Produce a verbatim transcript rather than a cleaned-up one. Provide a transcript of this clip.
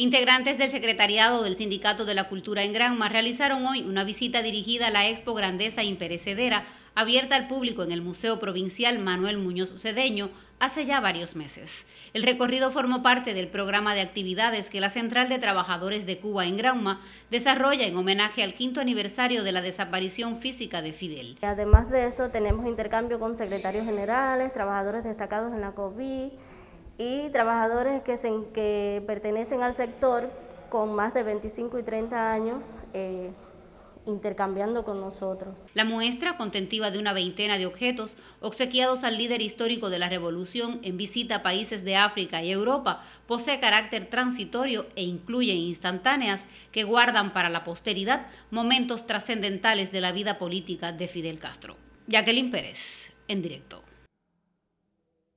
Integrantes del Secretariado del Sindicato de la Cultura en Granma realizaron hoy una visita dirigida a la Expo Grandeza Imperecedera, abierta al público en el Museo Provincial Manuel Muñoz Cedeño hace ya varios meses. El recorrido formó parte del programa de actividades que la Central de Trabajadores de Cuba en Granma desarrolla en homenaje al quinto aniversario de la desaparición física de Fidel. Además de eso, tenemos intercambio con secretarios generales, trabajadores destacados en la COVID y trabajadores que, se, que pertenecen al sector con más de veinticinco y treinta años eh, intercambiando con nosotros. La muestra, contentiva de una veintena de objetos, obsequiados al líder histórico de la revolución en visita a países de África y Europa, posee carácter transitorio e incluye instantáneas que guardan para la posteridad momentos trascendentales de la vida política de Fidel Castro. Jacqueline Pérez, en directo.